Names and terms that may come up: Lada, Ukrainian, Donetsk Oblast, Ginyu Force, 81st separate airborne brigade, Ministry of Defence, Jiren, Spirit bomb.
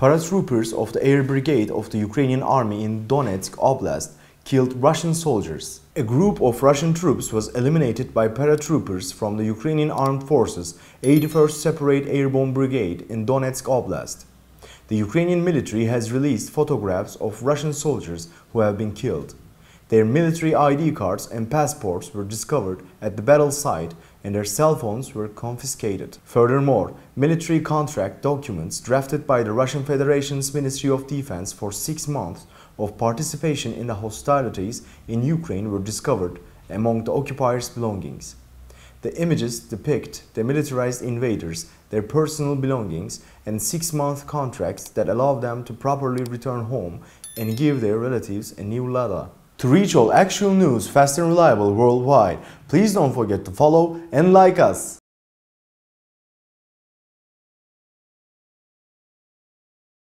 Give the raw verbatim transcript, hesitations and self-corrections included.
Paratroopers of the Air Brigade of the Ukrainian Army in Donetsk Oblast killed Russian soldiers. A group of Russian troops was eliminated by paratroopers from the Ukrainian Armed Forces eighty-first Separate Airborne Brigade in Donetsk Oblast. The Ukrainian military has released photographs of Russian soldiers who have been killed. Their military I D cards and passports were discovered at the battle site and their cell phones were confiscated. Furthermore, military contract documents drafted by the Russian Federation's Ministry of Defense for six months of participation in the hostilities in Ukraine were discovered among the occupiers' belongings. The images depict the militarized invaders, their personal belongings, and six-month contracts that allow them to properly return home and give their relatives a new Lada. To reach all actual news fast and reliable worldwide, please don't forget to follow and like us!